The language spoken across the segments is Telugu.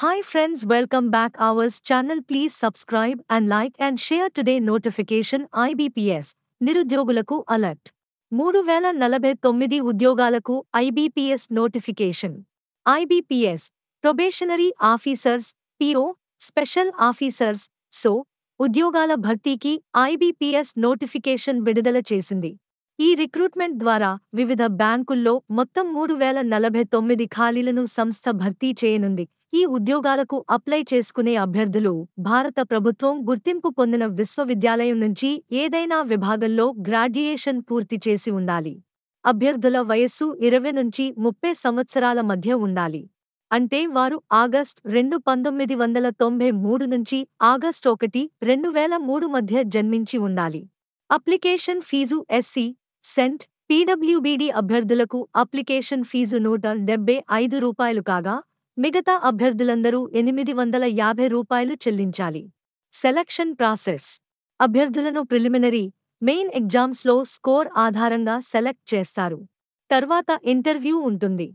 Hi friends, welcome back our channel. Please subscribe and like and share today notification. IBPS నిరుద్యోగులకు అలర్ట్. 3049 ఉద్యోగాలకు IBPS notification. IBPS probationary officers, PO, special officers so ఉద్యోగాల భర్తీకి ఐబిపిఎస్ నోటిఫికేషన్ విడుదల చేసింది. ఈ రిక్రూట్మెంట్ ద్వారా వివిధ బ్యాంకుల్లో మొత్తం 3049 ఖాళీలను సంస్థ భర్తీ చేయనుంది. ఈ ఉద్యోగాలకు అప్లై చేసుకునే అభ్యర్థులు భారత ప్రభుత్వం గుర్తింపు పొందిన విశ్వవిద్యాలయం నుంచి ఏదైనా విభాగంలో గ్రాడ్యుయేషన్ పూర్తి చేసి ఉండాలి. అభ్యర్థుల వయస్సు 20 నుంచి 30 సంవత్సరాల మధ్య ఉండాలి. అంటే వారు ఆగస్టు 2, 1993 నుంచి ఆగస్టు 1, 2003 మధ్య జన్మించి ఉండాలి. అప్లికేషన్ ఫీజు SC, సెంట్, PWD అభ్యర్థులకు అప్లికేషన్ ఫీజు ₹175 కాగా మిగతా అభ్యర్థులందరూ ₹850 చెల్లించాలి. Selection process. అభ్యర్థులను ప్రిలిమినరీ మెయిన్ ఎగ్జామ్స్లో స్కోర్ ఆధారంగా సెలెక్ట్ చేస్తారు. తర్వాత ఇంటర్వ్యూ ఉంటుంది.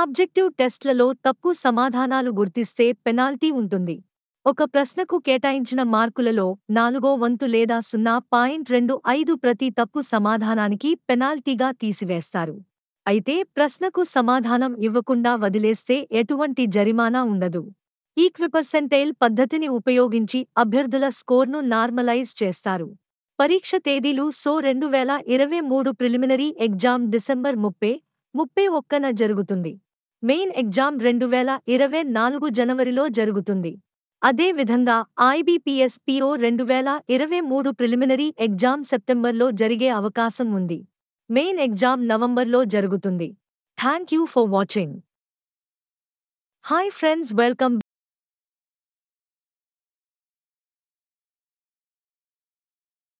ఆబ్జెక్టివ్ టెస్ట్లలో తప్పు సమాధానాలు గుర్తిస్తే పెనాల్టీ ఉంటుంది. ఒక ప్రశ్నకు కేటాయించిన మార్కులలో 4వ వంతు లేదా 0.25 ప్రతి తప్పు సమాధానానికి పెనాల్టీగా తీసివేస్తారు. అయితే ప్రశ్నకు సమాధానం ఇవ్వకుండా వదిలేస్తే ఎటువంటి జరిమానా ఉండదు. ఈక్విపర్సెంటైల్ పద్ధతిని ఉపయోగించి అభ్యర్థుల స్కోర్ను నార్మలైజ్ చేస్తారు. పరీక్ష తేదీలు సో 2023 ప్రిలిమినరీ ఎగ్జామ్ డిసెంబర్ 30, 31న జరుగుతుంది. మెయిన్ ఎగ్జామ్ జనవరిలో జరుగుతుంది. అదేవిధంగా IBPS PO 2023 ప్రిలిమినరీ ఎగ్జామ్ సెప్టెంబర్లో జరిగే అవకాశం ఉంది. మెయిన్ ఎగ్జామ్ నవంబర్లో జరుగుతుంది. Thank you for watching. Hi friends, welcome.